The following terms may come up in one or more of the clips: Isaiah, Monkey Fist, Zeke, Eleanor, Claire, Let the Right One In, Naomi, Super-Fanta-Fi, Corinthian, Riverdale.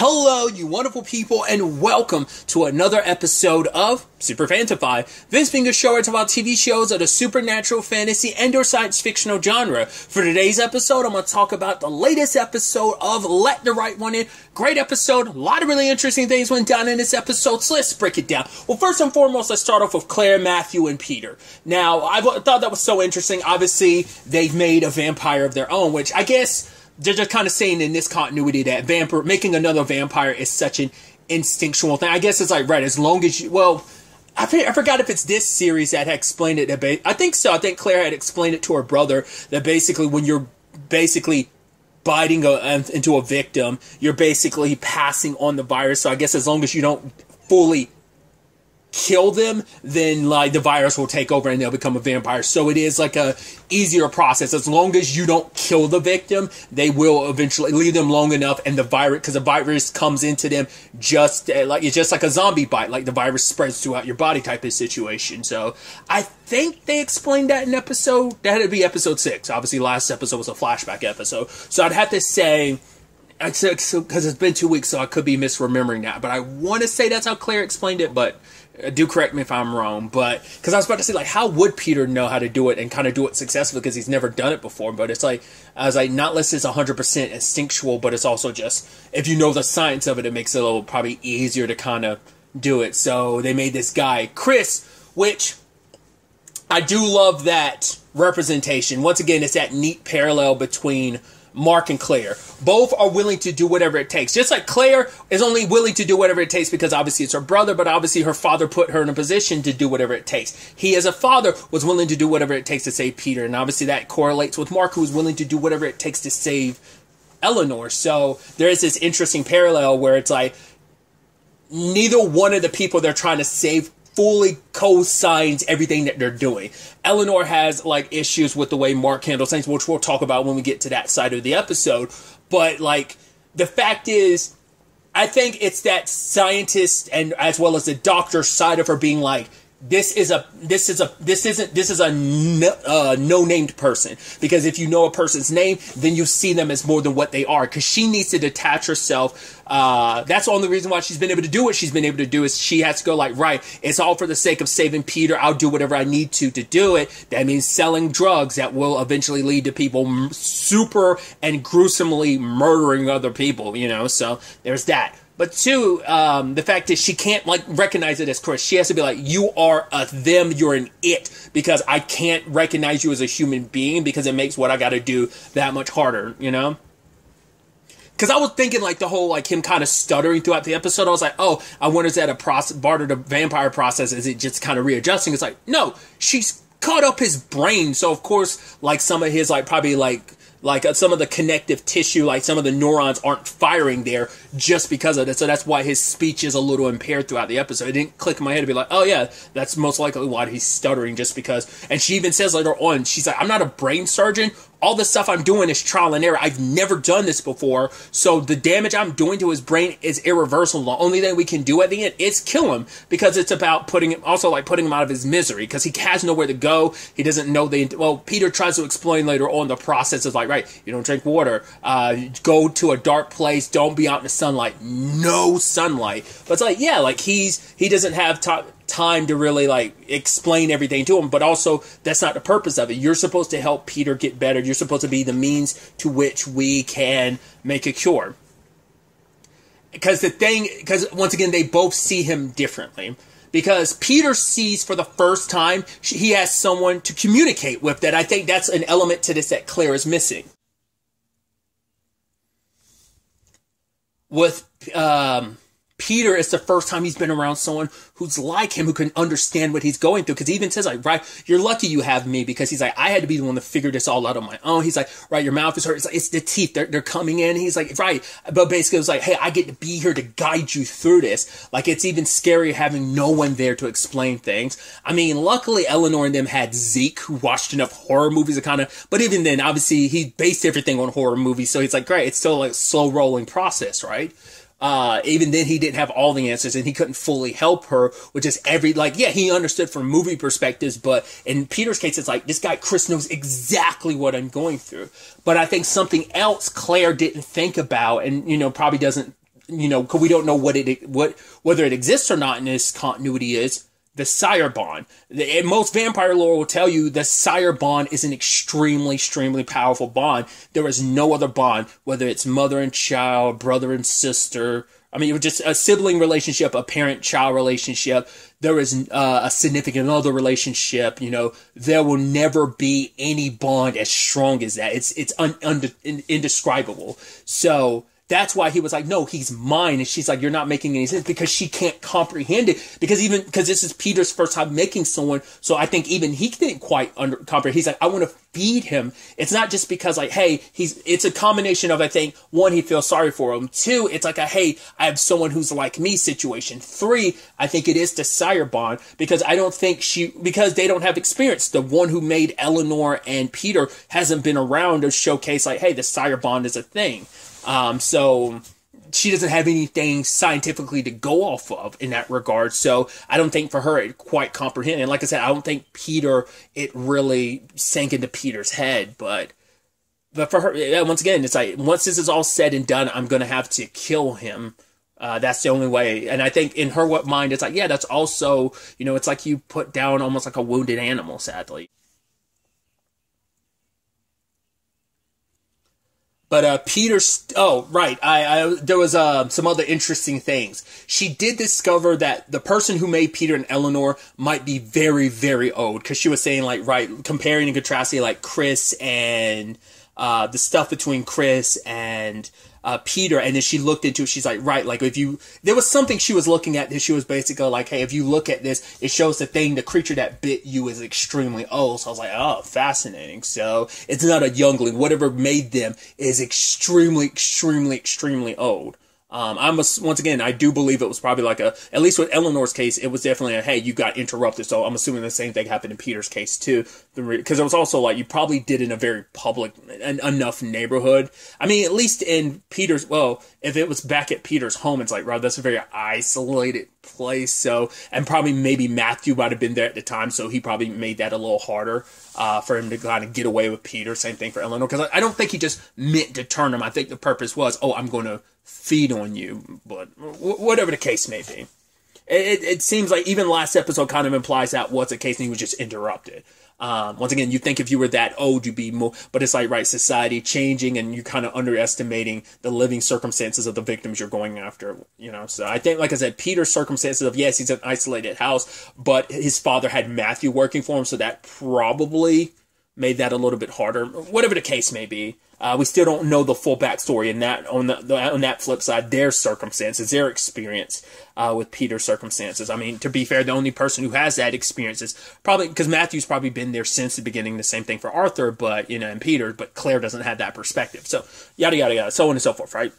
Hello, you wonderful people, and welcome to another episode of Super-Fanta-Fi. This being a show where I talk about TV shows of the supernatural, fantasy, and or science fictional genre. For today's episode, I'm going to talk about the latest episode of Let the Right One In. Great episode. A lot of really interesting things went down in this episode, so let's break it down. Well, first and foremost, let's start off with Claire, Matthew, and Peter. Now, I thought that was so interesting. Obviously, they've made a vampire of their own, which I guess they're just kind of saying in this continuity that making another vampire is such an instinctual thing. I guess it's like, right, as long as you, well, I forgot if it's this series that had explained it. I think so. I think Claire had explained it to her brother that basically when you're basically biting into a victim, you're basically passing on the virus. So I guess as long as you don't fully kill them, then like the virus will take over and they'll become a vampire. So it is like a easier process. As long as you don't kill the victim, they will eventually leave them long enough, and the virus, because the virus comes into them just like it's just like a zombie bite, like the virus spreads throughout your body type of situation. So I think they explained that in episode, that would be episode 6. Obviously last episode was a flashback episode, so I'd have to say, because it's been 2 weeks, so I could be misremembering that, but I want to say that's how Claire explained it, but do correct me if I'm wrong. But because I was about to say, like, how would Peter know how to do it and kind of do it successfully, because he's never done it before? But it's like, I was like, not unless it's 100% instinctual, but it's also just, if you know the science of it, it makes it a little probably easier to kind of do it. So they made this guy Chris, which I do love that representation. Once again, it's that neat parallel between Mark and Claire. Both are willing to do whatever it takes. Just like Claire is only willing to do whatever it takes because obviously it's her brother, but obviously her father put her in a position to do whatever it takes. He, as a father, was willing to do whatever it takes to save Peter, and obviously that correlates with Mark, who is willing to do whatever it takes to save Eleanor. So there is this interesting parallel where it's like neither one of the people they're trying to save fully co-signs everything that they're doing. Eleanor has like issues with the way Mark handles things, which we'll talk about when we get to that side of the episode. But like the fact is, I think it's that scientist and as well as the doctor side of her being like, this is a no-named person, because if you know a person's name, then you see them as more than what they are, because she needs to detach herself. That's the only reason why she's been able to do what she's been able to do, is she has to go like, right, it's all for the sake of saving Peter. I'll do whatever I need to do it. That means selling drugs that will eventually lead to people super and gruesomely murdering other people, you know, so there's that. But two, the fact is she can't like recognize it as Chris. She has to be like, you are a them, you're an it, because I can't recognize you as a human being, because it makes what I got to do that much harder, you know? Because I was thinking like the whole like him kind of stuttering throughout the episode. I was like, oh, I wonder, is that a part of the vampire process? Is it just kind of readjusting? It's like, no, she's cut up his brain. So of course, like some of his like probably like some of the connective tissue, like some of the neurons aren't firing there just because of that. So that's why his speech is a little impaired throughout the episode. It didn't click in my head to be like, oh yeah, that's most likely why he's stuttering, just because. And she even says later on, she's like, I'm not a brain surgeon. All the stuff I'm doing is trial and error. I've never done this before. So the damage I'm doing to his brain is irreversible. The only thing we can do at the end is kill him, because it's about putting him, also like putting him out of his misery, because he has nowhere to go. He doesn't know the, well, Peter tries to explain later on the process is like, right, you don't drink water, go to a dark place, don't be out in the sunlight, no sunlight. But it's like, yeah, like he doesn't have time to really like explain everything to him, but also that's not the purpose of it. You're supposed to help Peter get better. You're supposed to be the means to which we can make a cure. Because once again, they both see him differently. Because Peter sees for the first time he has someone to communicate with. That I think that's an element to this that Claire is missing. With Peter, it's the first time he's been around someone who's like him, who can understand what he's going through. Because he even says, like, right, you're lucky you have me, because he's like, I had to be the one to figure this all out on my own. He's like, right, your mouth is hurt. It's like, it's the teeth. They're coming in. He's like, right. But basically, it's like, hey, I get to be here to guide you through this. Like, it's even scarier having no one there to explain things. I mean, luckily, Eleanor and them had Zeke, who watched enough horror movies to kind of, but even then, obviously, he based everything on horror movies. So he's like, great, it's still like a slow rolling process, right? Even then, he didn't have all the answers, and he couldn't fully help her, which is every, like, yeah, he understood from movie perspectives, but in Peter's case, it's like, this guy, Chris, knows exactly what I'm going through. But I think something else Claire didn't think about, and, you know, probably doesn't you know, because we don't know whether it exists or not in this continuity, is the sire bond. Most vampire lore will tell you the sire bond is an extremely, extremely powerful bond. There is no other bond, whether it's mother and child, brother and sister. I mean, just a sibling relationship, a parent-child relationship. There is a significant other relationship. You know, there will never be any bond as strong as that. It's indescribable. So that's why he was like, no, he's mine. And she's like, you're not making any sense, because she can't comprehend it. Because this is Peter's first time making someone. So I think even he didn't quite comprehend. He's like, I want to feed him. It's not just because like, hey, it's a combination of, I think, one, he feels sorry for him. Two, it's like a, hey, I have someone who's like me situation. Three, I think it is the sire bond, because I don't think because they don't have experience. The one who made Eleanor and Peter hasn't been around to showcase like, hey, the sire bond is a thing. So she doesn't have anything scientifically to go off of in that regard. So I don't think for her it quite comprehended. And like I said, I don't think Peter, it really sank into Peter's head. But for her, once again, it's like, once this is all said and done, I'm going to have to kill him. That's the only way. And I think in her mind, it's like, yeah, that's also, you know, it's like you put down almost like a wounded animal, sadly. But there was some other interesting things. She did discover that the person who made Peter and Eleanor might be very, very old, because she was saying like, right, comparing and contrasting like Chris and the stuff between Chris and Peter, and then she looked into it. She's like, right, like there was something she was looking at that she was basically like, hey, if you look at this, it shows the creature that bit you is extremely old. So I was like, oh, fascinating. So it's not a youngling. Whatever made them is extremely, extremely, extremely old. Once again, I do believe it was probably like at least with Eleanor's case, it was definitely a, hey, you got interrupted. So I'm assuming the same thing happened in Peter's case too. Because it was also like, you probably did in a very public enough neighborhood. I mean, at least in Peter's, well, if it was back at Peter's home, it's like, right, that's a very isolated place. So, and probably maybe Matthew might have been there at the time. So he probably made that a little harder, for him to kind of get away with Peter. Same thing for Eleanor. Because I don't think he just meant to turn him. I think the purpose was, oh, I'm going to feed on you, but whatever the case may be. It seems like even last episode kind of implies that was the case and he was just interrupted. Once again, you think if you were that old, you'd be more, but it's like, right, society changing and you're kind of underestimating the living circumstances of the victims you're going after, you know? So I think, like I said, Peter's circumstances of, yes, he's in an isolated house, but his father had Matthew working for him. So that probably made that a little bit harder, whatever the case may be. We still don't know the full backstory, and that on that flip side, their circumstances, their experience with Peter's circumstances. I mean, to be fair, the only person who has that experience is probably, because Matthew's probably been there since the beginning. The same thing for Arthur, but you know, and Peter, but Claire doesn't have that perspective. So yada yada yada, so on and so forth, right?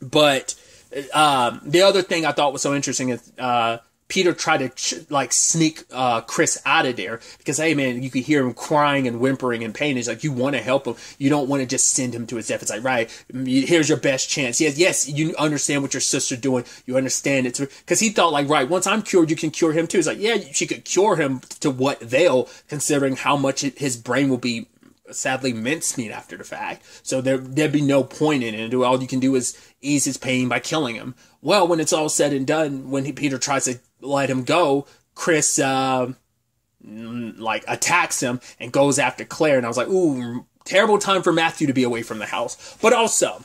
But the other thing I thought was so interesting is. Peter tried to sneak Chris out of there because, hey, man, you could hear him crying and whimpering in pain. It's like, you want to help him. You don't want to just send him to his death. It's like, right, here's your best chance. Yes, you understand what your sister's doing. You understand it. Because he thought, like, right, once I'm cured, you can cure him too. It's like, yeah, she could cure him to what they'll, considering how much his brain will be sadly mincemeat after the fact. So there'd be no point in it. All you can do is ease his pain by killing him. Well, when it's all said and done, when Peter tries to let him go, Chris attacks him and goes after Claire, and I was like, ooh, terrible time for Matthew to be away from the house. But also,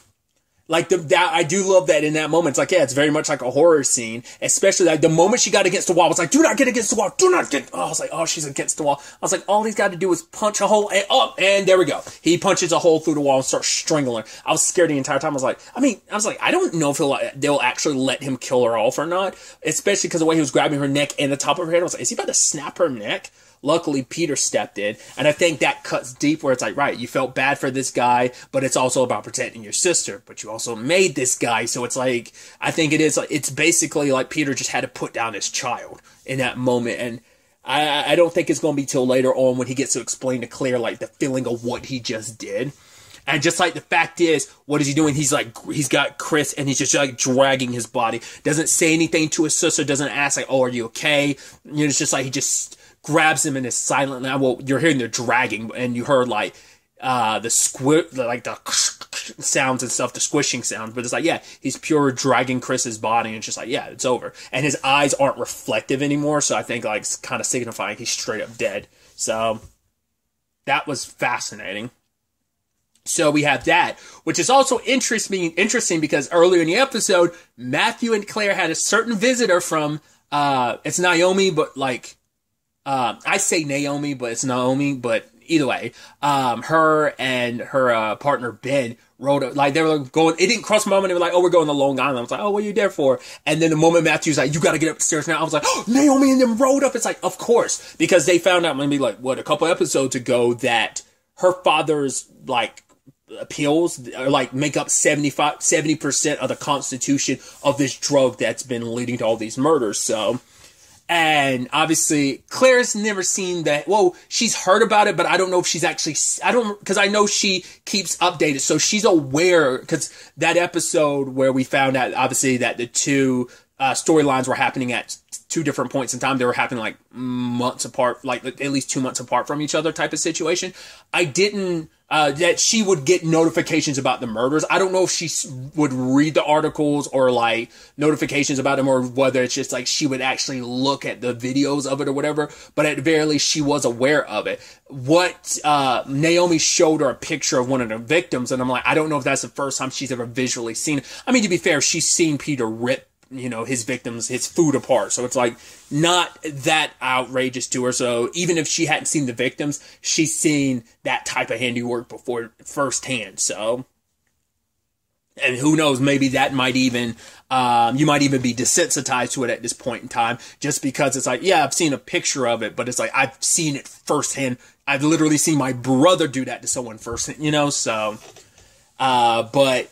like, I do love that in that moment. It's like, yeah, it's very much like a horror scene, especially like the moment she got against the wall. It's like, do not get against the wall. Do not get. Oh, I was like, oh, she's against the wall. I was like, all he's got to do is punch a hole. And, oh, and there we go. He punches a hole through the wall and starts strangling her. I was scared the entire time. I was like, I don't know if they'll actually let him kill her off or not, especially because the way he was grabbing her neck and the top of her head. I was like, is he about to snap her neck? Luckily, Peter stepped in, and I think that cuts deep where it's like, right, you felt bad for this guy, but it's also about protecting your sister, but you also made this guy, so it's like, I think it is, like, it's basically like Peter just had to put down his child in that moment, and I don't think it's going to be till later on when he gets to explain to Claire, like, the feeling of what he just did. And just like the fact is, what is he doing? He's like, he's got Chris and he's just like dragging his body. Doesn't say anything to his sister. Doesn't ask like, oh, are you okay? You know, it's just like, he just grabs him and is silent. Now, well, you're hearing they're dragging and you heard like, the sounds and stuff, the squishing sounds, but it's like, yeah, he's pure dragging Chris's body, and it's just like, yeah, it's over. And his eyes aren't reflective anymore, so I think, like, it's kind of signifying he's straight up dead. So that was fascinating. So we have that, which is also interesting because earlier in the episode, Matthew and Claire had a certain visitor from, it's Naomi, but like, I say Naomi, but it's Naomi, but either way, her and her partner Ben rode up, like, they were going, it didn't cross my mind, they were like, oh, we're going to Long Island. I was like, oh, what are you there for? And then the moment Matthew's like, you got to get upstairs now, I was like, oh, Naomi and them rode up. It's like, of course, because they found out maybe like, what, a couple episodes ago that her father's like, pills like make up 70% of the constitution of this drug that's been leading to all these murders. So, and obviously Claire's never seen that. Well, she's heard about it, but I don't know if she's actually, because I know she keeps updated. So she's aware, because that episode where we found out obviously that the two storylines were happening at two different points in time. They were happening like months apart, like at least 2 months apart from each other type of situation. I didn't, that she would get notifications about the murders. I don't know if she would read the articles or like notifications about them, or whether it's just like she would actually look at the videos of it or whatever, but at the very least she was aware of it. What, Naomi showed her a picture of one of the victims, and I'm like, I don't know if that's the first time she's ever visually seen it. I mean, to be fair, she's seen Peter rip, you know, his victims, his food apart. So it's like not that outrageous to her. So even if she hadn't seen the victims, she's seen that type of handiwork before firsthand. So, and who knows, maybe that might even, you might even be desensitized to it at this point in time, just because it's like, yeah, I've seen a picture of it, but it's like, I've seen it firsthand. I've literally seen my brother do that to someone firsthand, you know? So, but,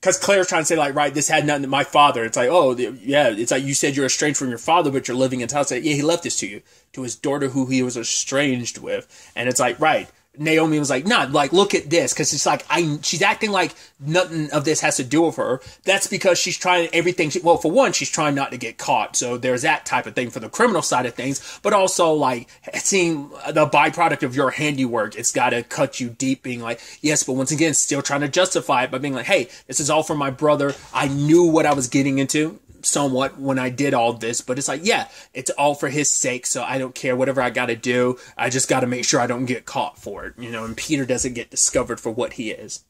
because Claire's trying to say, like, right, this had nothing to my father. It's like, oh, yeah, it's like you said you're estranged from your father, but you're living in town. It's like, yeah, he left this to you, to his daughter who he was estranged with. And it's like, right. Naomi was like, nah, like, look at this. Because it's like, she's acting like nothing of this has to do with her. That's because she's trying everything. Well, for one, she's trying not to get caught. So there's that type of thing for the criminal side of things. But also, like, seeing the byproduct of your handiwork, it's got to cut you deep, being like, yes, but once again, still trying to justify it by being like, hey, this is all for my brother. I knew what I was getting into somewhat when I did all this, but it's like, yeah, it's all for his sake, so I don't care, whatever I gotta do, I just gotta make sure I don't get caught for it, you know, and Peter doesn't get discovered for what he is.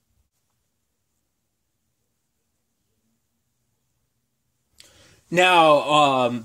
Now,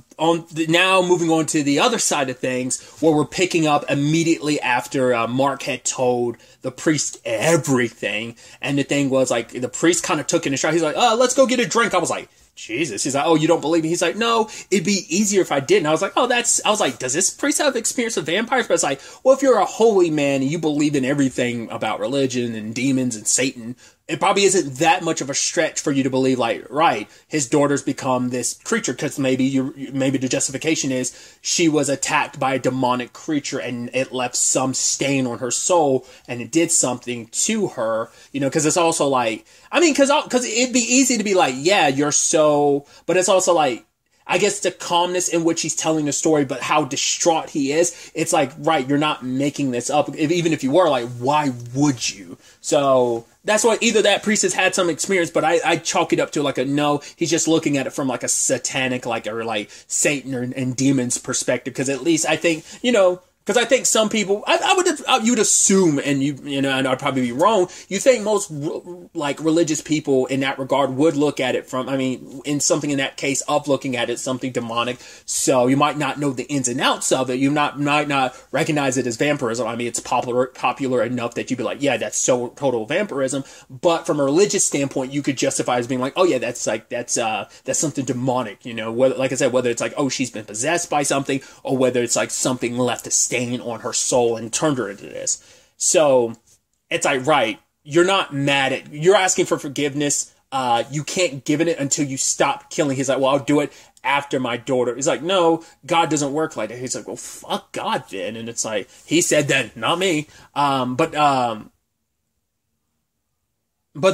now moving on to the other side of things, where we're picking up immediately after Mark had told the priest everything, and the thing was, like, the priest kind of took it in stride. He's like, oh, let's go get a drink. I was like, Jesus. He's like, oh, you don't believe me? He's like, no, it'd be easier if I didn't. I was like, oh, that's, I was like, does this priest have experience with vampires? But it's like, well, if you're a holy man and you believe in everything about religion and demons and Satan, it probably isn't that much of a stretch for you to believe, like, right, his daughter's become this creature, because maybe the justification is she was attacked by a demonic creature and it left some stain on her soul and it did something to her, you know, because it's also like, I mean, because it'd be easy to be like, yeah, you're so, but it's also like, I guess the calmness in which he's telling the story, but how distraught he is. It's like, right, you're not making this up. Even if you were, like, why would you? So that's why either that priest has had some experience, but I chalk it up to like a no, he's just looking at it from like a satanic, like, or like Satan and demons perspective. Cause at least I think, you know, because I think some people, you'd assume, and you know, and I'd probably be wrong, you think most like religious people in that regard would look at it from, I mean, in something in that case of looking at it, something demonic. So you might not know the ins and outs of it. You might not recognize it as vampirism. I mean, it's popular enough that you'd be like, yeah, that's so total vampirism. But from a religious standpoint, you could justify it as being like, oh yeah, that's like, that's something demonic, you know, whether, like I said, whether it's like, oh, she's been possessed by something, or whether it's like something left to stand on her soul and turned her into this. So it's like, right, you're not mad at, you're asking for forgiveness. You can't give it until you stop killing. He's like, well, I'll do it after my daughter. He's like, no, God doesn't work like that. He's like, well, fuck God then. And it's like, he said that, not me. But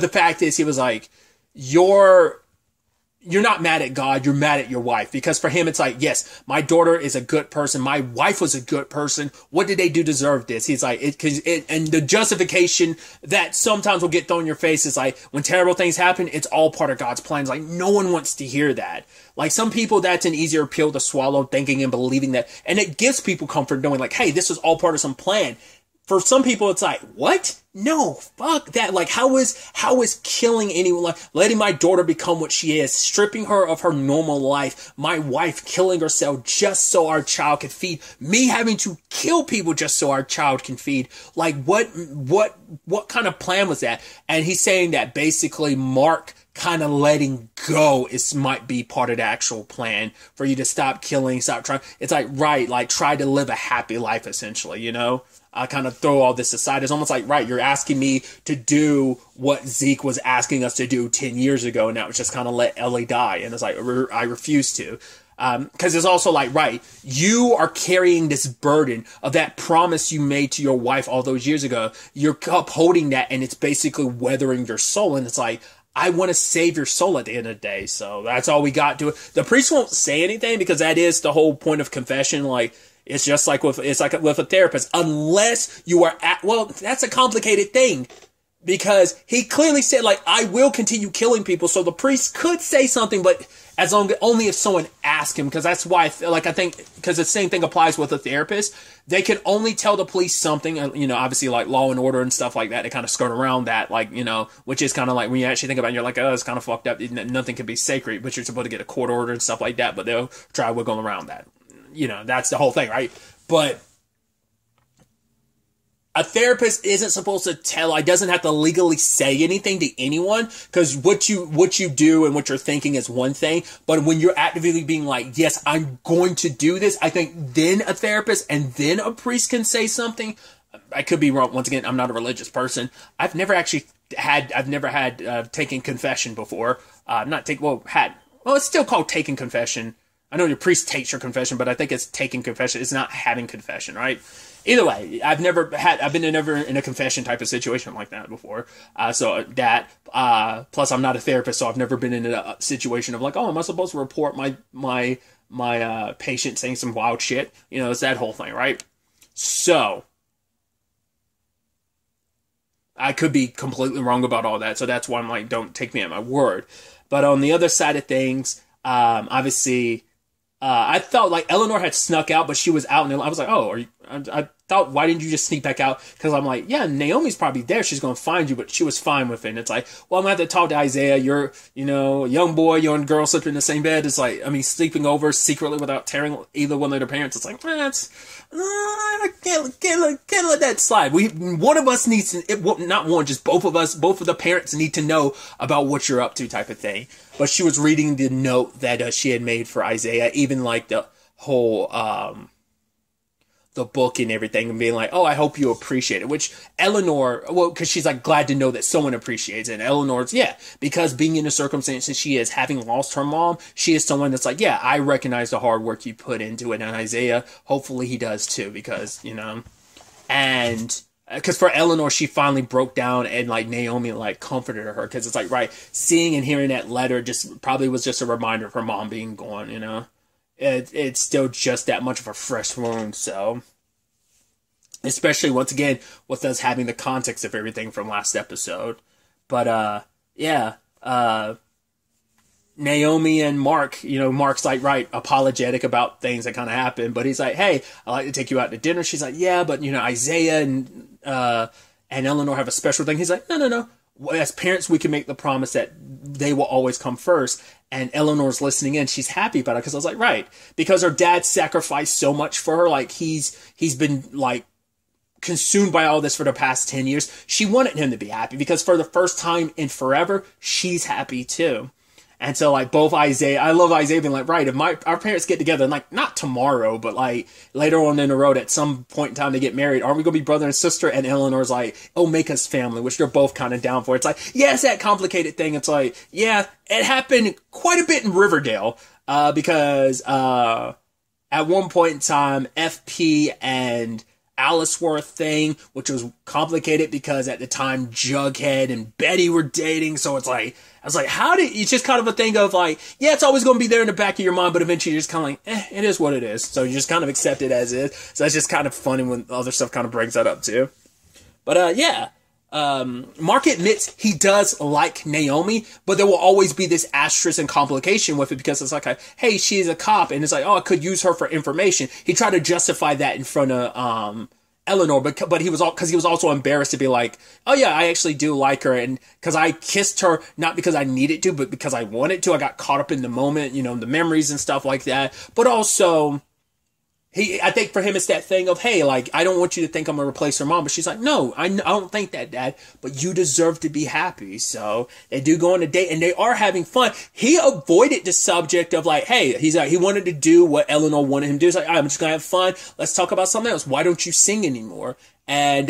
the fact is, he was like, you're not mad at God, you're mad at your wife. Because for him, it's like, yes, my daughter is a good person. My wife was a good person. What did they do deserve this? He's like, and the justification that sometimes will get thrown in your face is like, when terrible things happen, it's all part of God's plans. Like, no one wants to hear that. Like, some people, that's an easier pill to swallow, thinking and believing that. And it gives people comfort knowing like, hey, this was all part of some plan. For some people, it's like, what? No, fuck that. Like, how is killing anyone, like letting my daughter become what she is, stripping her of her normal life, my wife killing herself just so our child can feed, me having to kill people just so our child can feed. Like, what kind of plan was that? And he's saying that basically Mark kind of letting go is might be part of the actual plan for you to stop killing, stop trying. It's like, right, like try to live a happy life, essentially, you know? I kind of throw all this aside. It's almost like, right, you're asking me to do what Zeke was asking us to do 10 years ago, and that was just kind of let Ellie die. And it's like, I refuse to. Because it's also like, right, you are carrying this burden of that promise you made to your wife all those years ago. You're upholding that, and it's basically weathering your soul. And it's like, I want to save your soul at the end of the day. So that's all we got to it. The priest won't say anything because that is the whole point of confession. Like, it's just like with a therapist, unless you are at, well, that's a complicated thing because he clearly said, like, I will continue killing people. So the priest could say something, but as long only if someone asked him, because that's why I feel like I think, because the same thing applies with a therapist. They can only tell the police something, you know, obviously like law and order and stuff like that. They kind of skirt around that, like, you know, which is kind of like when you actually think about it, you're like, oh, it's kind of fucked up. Nothing can be sacred, but you're supposed to get a court order and stuff like that. But they'll try wiggling around that. You know, that's the whole thing, right? But a therapist isn't supposed to tell, like, doesn't have to legally say anything to anyone, because what you do and what you're thinking is one thing, but when you're actively being like, yes, I'm going to do this, I think then a therapist and then a priest can say something. I could be wrong. Once again, I'm not a religious person. I've never actually had, taken confession before. Well, it's still called taking confession. I know your priest takes your confession, but I think it's taking confession. It's not having confession, right? Either way, I've never been in a confession type of situation like that before. Plus I'm not a therapist, so I've never been in a situation of like, oh, am I supposed to report my patient saying some wild shit? You know, it's that whole thing, right? So I could be completely wrong about all that. So that's why I'm like, don't take me at my word. But on the other side of things, obviously, I felt like Eleanor had snuck out, but she was out, and I was like, oh, I thought, why didn't you just sneak back out? Because I'm like, yeah, Naomi's probably there. She's going to find you, but she was fine with it. And it's like, well, I'm going to have to talk to Isaiah. You're, you know, a young boy, you and girl sleeping in the same bed. It's like, I mean, sleeping over secretly without tearing either one of their parents. It's like, that's, I can't let that slide. One of us needs to, not one, just both of us, both of the parents need to know about what you're up to type of thing. But she was reading the note that she had made for Isaiah, even like the whole, the book and everything, and being like, oh, I hope you appreciate it, which Eleanor, well, because she's like glad to know that someone appreciates it. And Eleanor's, yeah, because being in the circumstances she is, having lost her mom, she is someone that's like, yeah, I recognize the hard work you put into it. And Isaiah, hopefully he does too, because, you know, and because for Eleanor, she finally broke down and like Naomi like comforted her, because it's like, right, seeing and hearing that letter just probably was just a reminder of her mom being gone, you know. It's still just that much of a fresh wound, so. Especially, once again, with us having the context of everything from last episode. But, yeah, Naomi and Mark, you know, Mark's like, right, apologetic about things that kind of happened, but he's like, hey, I'd like to take you out to dinner. She's like, yeah, but, you know, Isaiah and Eleanor have a special thing. He's like, no. As parents, we can make the promise that they will always come first. And Eleanor's listening in. She's happy about it, because I was like, right, because her dad sacrificed so much for her. Like, he's been like consumed by all this for the past 10 years. She wanted him to be happy, because for the first time in forever, she's happy too. And so, like, both Isaiah, I love Isaiah being like, right, if our parents get together, and like, not tomorrow, but like later on in the road, at some point in time, they get married, aren't we gonna be brother and sister? And Eleanor's like, oh, make us family, which they're both kind of down for. It's like, yeah, it's that complicated thing. It's like, yeah, it happened quite a bit in Riverdale, because at one point in time, FP and Aliceworth thing, which was complicated because at the time Jughead and Betty were dating, so it's like, I was like, how did, it's just kind of a thing of like, yeah, it's always going to be there in the back of your mind, but eventually you're just kind of like, eh, it is what it is. So you just kind of accept it as is. So that's just kind of funny when other stuff kind of brings that up too. But yeah, Mark admits he does like Naomi, but there will always be this asterisk and complication with it because it's like, hey, she's a cop, and it's like, oh, I could use her for information. He tried to justify that in front of, Eleanor, but he was all, cause he was also embarrassed to be like, oh yeah, I actually do like her. And cause I kissed her, not because I needed to, but because I wanted to. I got caught up in the moment, you know, the memories and stuff like that. But also I think for him, it's that thing of, hey, like, I don't want you to think I'm going to replace her mom. But she's like, no, I don't think that, Dad, but you deserve to be happy. So they do go on a date and they are having fun. He avoided the subject of like, hey, he's like, he wanted to do what Eleanor wanted him to do. He's like, I'm just going to have fun. Let's talk about something else. Why don't you sing anymore? And,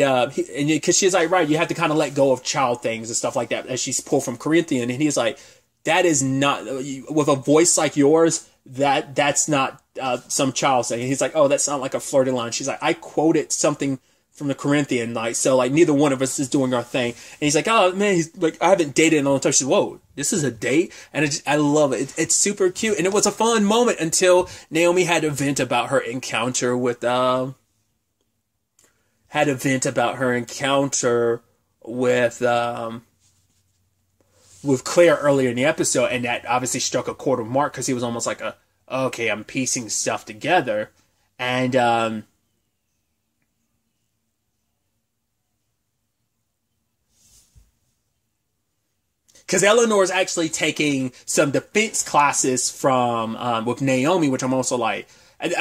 cause she's like, right, you have to kind of let go of child things and stuff like that as she's pulled from Corinthian. And he's like, that is not, with a voice like yours, that's not some child saying. He's like, oh, that's not like a flirty line. She's like, I quoted something from the Corinthian, like, so like neither one of us is doing our thing. And he's like, oh man, he's like, I haven't dated in a long time. She's like, whoa, this is a date. And I love it. It's super cute. And it was a fun moment until Naomi had a vent about her encounter with, with Claire earlier in the episode, and that obviously struck a chord with Mark because he was almost like, okay, I'm piecing stuff together. And because Eleanor's actually taking some defense classes from with Naomi, which I'm also like,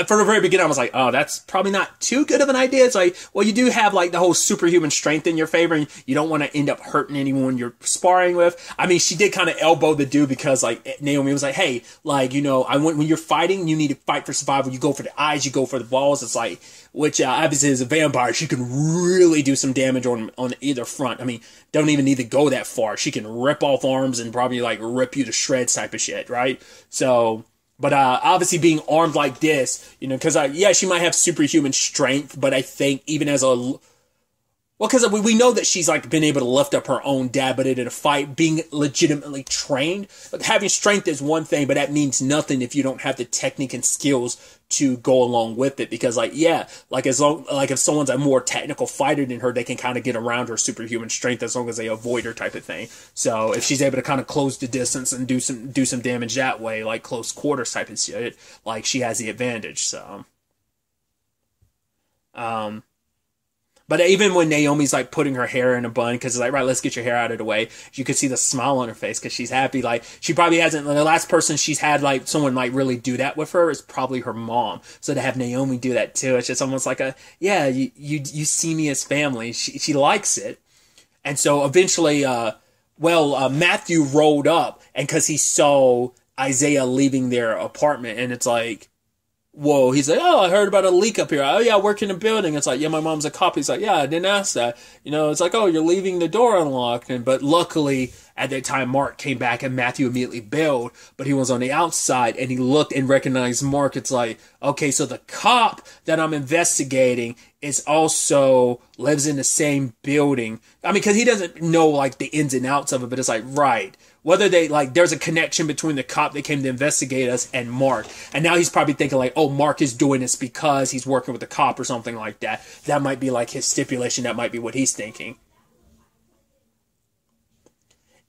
from the very beginning, I was like, oh, that's probably not too good of an idea. It's like, well, you do have like the whole superhuman strength in your favor, and you don't want to end up hurting anyone you're sparring with. I mean, she did kind of elbow the dude because like Naomi was like, hey, like, you know, when you're fighting, you need to fight for survival. You go for the eyes, you go for the balls. It's like, which obviously is a vampire. She can really do some damage on either front. I mean, don't even need to go that far. She can rip off arms and probably like rip you to shreds type of shit, right? So... But obviously being armed like this, you know, because, yeah, she might have superhuman strength, but I think even as a... Well, because we know that she's, like, been able to lift up her own dad, but in a fight, being legitimately trained. Like, having strength is one thing, but that means nothing if you don't have the technique and skills to go along with it. Because, like, yeah, like, as long, like if someone's a more technical fighter than her, they can kind of get around her superhuman strength as long as they avoid her type of thing. So if she's able to kind of close the distance and do some damage that way, like close quarters type of shit, like, she has the advantage. So, but even when Naomi's like putting her hair in a bun, because it's like, right, let's get your hair out of the way, you can see the smile on her face because she's happy. Like, she probably hasn't, the last person she's had like someone like really do that with her is probably her mom. So to have Naomi do that too, it's just almost like a, yeah, you see me as family. She likes it. And so eventually, Matthew rolled up, and because he saw Isaiah leaving their apartment, and it's like, whoa, he's like, oh, I heard about a leak up here. Oh, yeah, I work in a building. It's like, yeah, my mom's a cop. He's like, yeah, I didn't ask that. You know, it's like, oh, you're leaving the door unlocked. But luckily, at that time, Mark came back and Matthew immediately bailed. But he was on the outside and he looked and recognized Mark. It's like, okay, so the cop that I'm investigating is also lives in the same building. I mean, because he doesn't know, like, the ins and outs of it, but it's like, right. Whether they, like, there's a connection between the cop that came to investigate us and Mark. And now he's probably thinking, like, oh, Mark is doing this because he's working with the cop or something like that. That might be, like, his stipulation. That might be what he's thinking.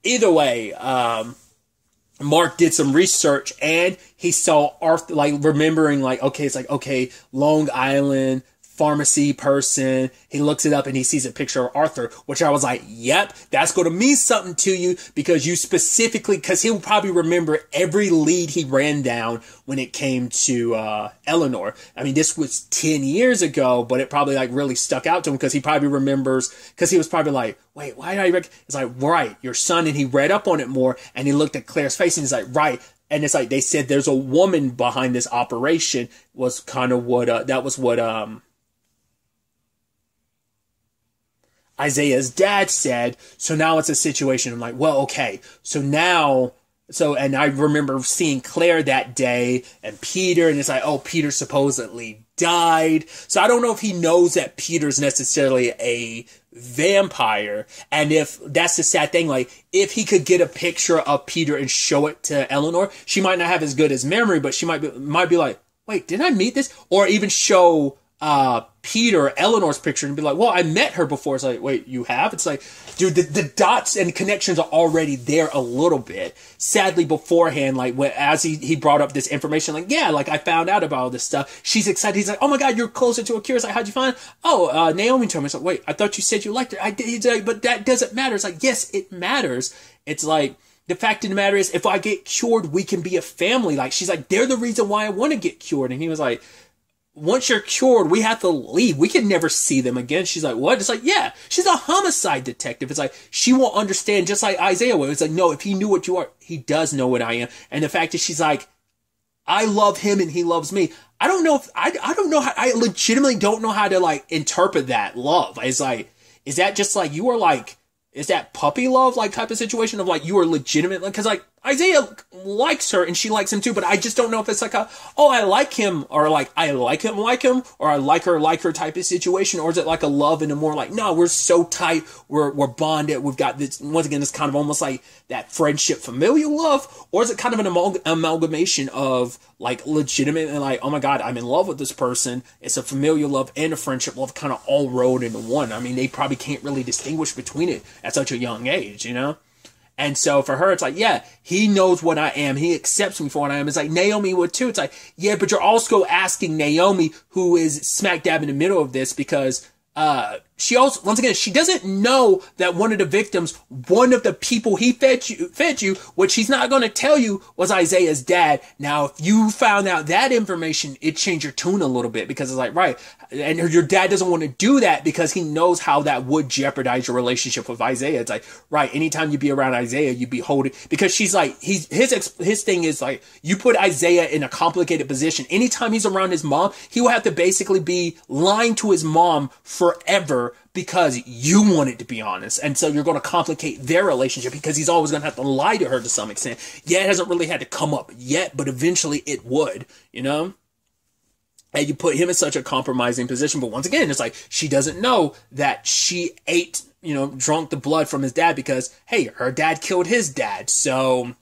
Either way, Mark did some research, and he saw Arthur, like, remembering, like, okay, it's like, okay, Long Island pharmacy person. He looks it up and he sees a picture of Arthur, which I was like, yep, that's going to mean something to you because you specifically, because he will probably remember every lead he ran down when it came to Eleanor. I mean, this was 10 years ago, but it probably like really stuck out to him because he probably remembers, because he was probably like, wait, why did I recognize? It's like, right, your son. And he read up on it more and he looked at Claire's face and he's like, right. And it's like, they said there's a woman behind this operation was kind of what, that was what, Isaiah's dad said. So now it's a situation. I'm like, well, okay. So now So, and I remember seeing Claire that day and Peter, and it's like, oh, Peter supposedly died. So I don't know if he knows that Peter's necessarily a vampire. And if that's the sad thing, like if he could get a picture of Peter and show it to Eleanor, she might not have as good as memory, but she might be like, wait, did I meet this? Or even show Peter Eleanor's picture and be like, well, I met her before. It's like, wait, you have? It's like, dude, the dots and connections are already there a little bit. Sadly, beforehand, like when, as he brought up this information, like, yeah, like I found out about all this stuff. She's excited. He's like, oh my God, you're closer to Akira. It's like, how'd you find it? Oh, Naomi told me. It's like, wait, I thought you said you liked her. I did. He's like, but that doesn't matter. It's like, yes, it matters. It's like, the fact of the matter is, if I get cured, we can be a family. Like, she's like, they're the reason why I want to get cured. And he was like, once you're cured, we have to leave. We can never see them again. She's like, what? It's like, yeah, she's a homicide detective. It's like, she won't understand, just like Isaiah was. It's like, no, if he knew what you are, he does know what I am. And the fact is, she's like, I love him and he loves me. I don't know if, I don't know how, I legitimately don't know how to like interpret that love. It's like, is that just like, you are like, is that puppy love like type of situation of like, you are legitimate? Like, cause like Isaiah likes her and she likes him too, but I just don't know if it's like a, oh, I like him, or like, I like him, or I like her type of situation. Or is it like a love and a more like, no, we're so tight. We're bonded. We've got this, once again, this kind of almost like that friendship, familial love. Or is it kind of an amalgamation of like legitimate and like, oh my God, I'm in love with this person. It's a familial love and a friendship love kind of all rolled into one. I mean, they probably can't really distinguish between it at such a young age, you know? And so for her, it's like, yeah, he knows what I am. He accepts me for what I am. It's like Naomi would too. It's like, yeah, but you're also asking Naomi, who is smack dab in the middle of this, because she also, once again, she doesn't know that one of the victims, one of the people he fed you, which she's not going to tell you, was Isaiah's dad. Now, if you found out that information, it changed your tune a little bit, because it's like, right. And your dad doesn't want to do that because he knows how that would jeopardize your relationship with Isaiah. It's like, right. Anytime you be around Isaiah, you'd be holding, because she's like, his thing is like, you put Isaiah in a complicated position. Anytime he's around his mom, he will have to basically be lying to his mom forever, because you want it to be honest. And so you're going to complicate their relationship, because he's always going to have to lie to her to some extent. Yeah, it hasn't really had to come up yet, but eventually it would, you know? And you put him in such a compromising position. But once again, it's like, she doesn't know that she ate, you know, drunk the blood from his dad, because, hey, her dad killed his dad. So,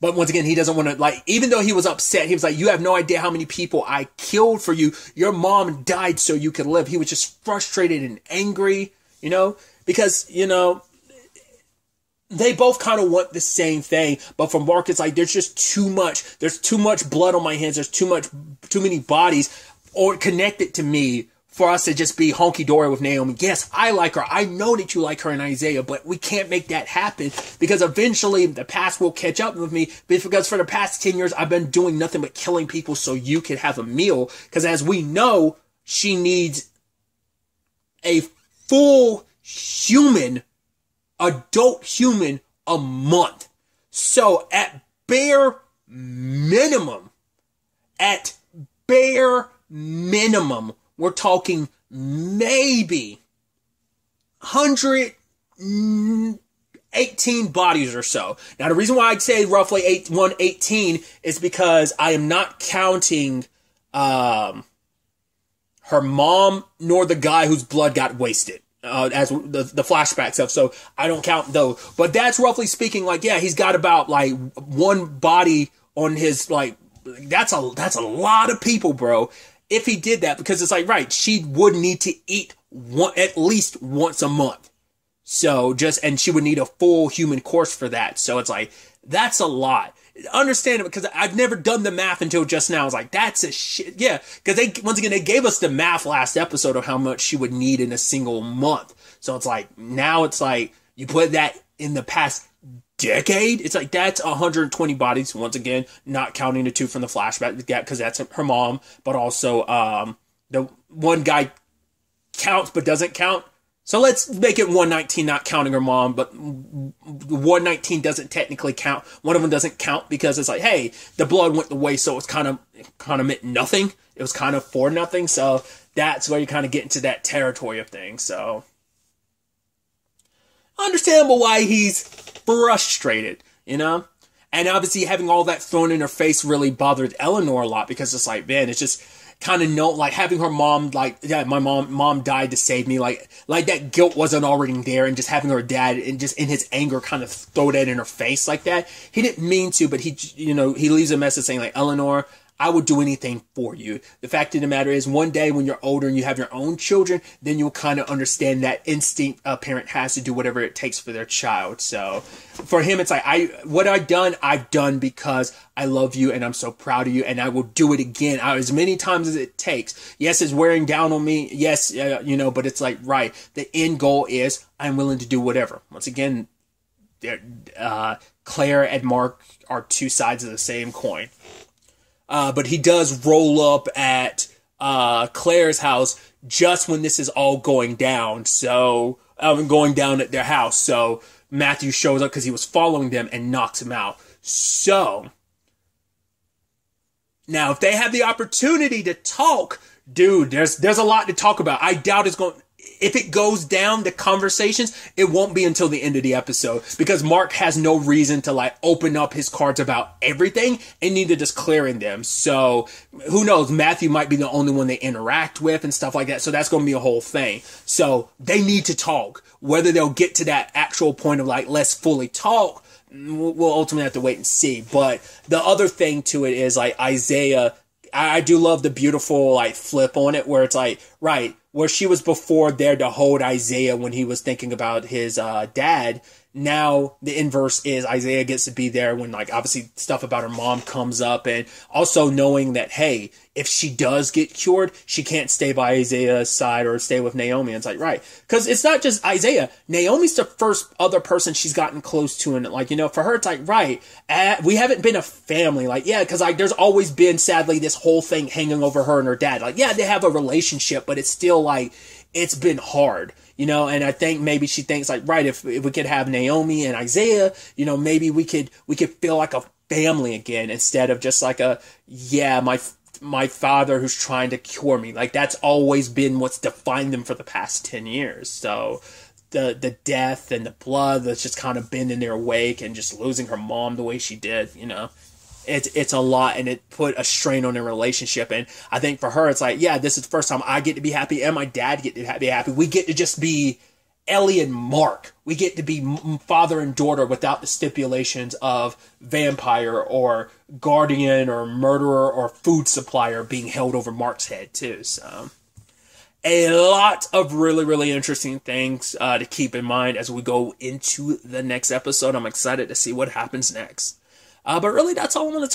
but once again, he doesn't want to, like, even though he was upset, he was like, you have no idea how many people I killed for you. Your mom died so you could live. He was just frustrated and angry, you know, because, you know, they both kind of want the same thing. But for Mark, it's like, there's just too much. There's too much blood on my hands. There's too many bodies or connected to me for us to just be hunky-dory with Naomi. Yes, I like her. I know that you like her and Isaiah, but we can't make that happen, because eventually the past will catch up with me, because for the past 10 years, I've been doing nothing but killing people so you can have a meal. Because as we know, she needs a full human, adult human, a month. So at bare minimum, we're talking maybe 118 bodies or so. Now, the reason why I'd say roughly 118 is because I am not counting her mom nor the guy whose blood got wasted as the flashback stuff. So I don't count those. But that's roughly speaking, like, yeah, he's got about like one body on his, like, that's a lot of people, bro. If he did that, because it's like, right, she would need to eat at least once a month. So and she would need a full human course for that. So it's like, that's a lot. Understand it, because I've never done the math until just now. I was like, that's a shit. Yeah. Because once again, they gave us the math last episode of how much she would need in a single month. So it's like, now it's like, you put that in the past decade, it's like, that's 120 bodies, once again, not counting the two from the flashback, because that's her mom, but also the one guy counts but doesn't count. So let's make it 119, not counting her mom, but 119 doesn't technically count. One of them doesn't count, because it's like, hey, the blood went away, so it's kind of meant nothing. It was kind of for nothing. So that's where you kind of get into that territory of things. So understandable why he's frustrated, you know? And obviously having all that thrown in her face really bothered Eleanor a lot, because it's like, man, it's just kind of having her mom, like, yeah, my mom died to save me. Like that guilt wasn't already there, and just having her dad and just in his anger kind of throw that in her face like that. He didn't mean to, but he leaves a message saying like, Eleanor, I would do anything for you. The fact of the matter is, one day when you're older and you have your own children, then you'll kind of understand that instinct a parent has to do whatever it takes for their child. So for him, it's like, what I've done because I love you and I'm so proud of you, and I will do it again as many times as it takes. Yes, it's wearing down on me. Yes, but it's like, right, the end goal is I'm willing to do whatever. Once again, Claire and Mark are two sides of the same coin. But he does roll up at Claire's house just when this is all going down. So, going down at their house. So, Matthew shows up because he was following them and knocks him out. So, now if they have the opportunity to talk, dude, there's a lot to talk about. I doubt it's going to... If it goes down, the conversations, it won't be until the end of the episode, because Mark has no reason to like open up his cards about everything, and neither does Claire in them. So who knows? Matthew might be the only one they interact with and stuff like that. So that's going to be a whole thing. So they need to talk. Whether they'll get to that actual point of like, let's fully talk, we'll ultimately have to wait and see. But the other thing to it is like Isaiah, I do love the beautiful like flip on it where it's like, right, where she was before there to hold Isaiah when he was thinking about his dad. Now the inverse is Isaiah gets to be there when, like, obviously stuff about her mom comes up, and also knowing that, hey, if she does get cured, she can't stay by Isaiah's side or stay with Naomi. And it's like, right. Because it's not just Isaiah. Naomi's the first other person she's gotten close to. And, like, for her, it's like, right, we haven't been a family. Like, yeah, because, like, there's always been, sadly, this whole thing hanging over her and her dad. Like, yeah, they have a relationship, but it's still, like, it's been hard. And I think maybe she thinks like, right, if we could have Naomi and Isaiah, maybe we could feel like a family again, instead of just like a, yeah, my father who's trying to cure me. Like, that's always been what's defined them for the past 10 years. So the death and the blood that's just kind of been in their wake, and just losing her mom the way she did, it's a lot, and it put a strain on their relationship. And I think for her, it's like, yeah, this is the first time I get to be happy and my dad get to be happy. We get to just be Ellie and Mark. We get to be father and daughter without the stipulations of vampire or guardian or murderer or food supplier being held over Mark's head too. So a lot of really, really interesting things to keep in mind as we go into the next episode. I'm excited to see what happens next. But really, that's all I want to talk about.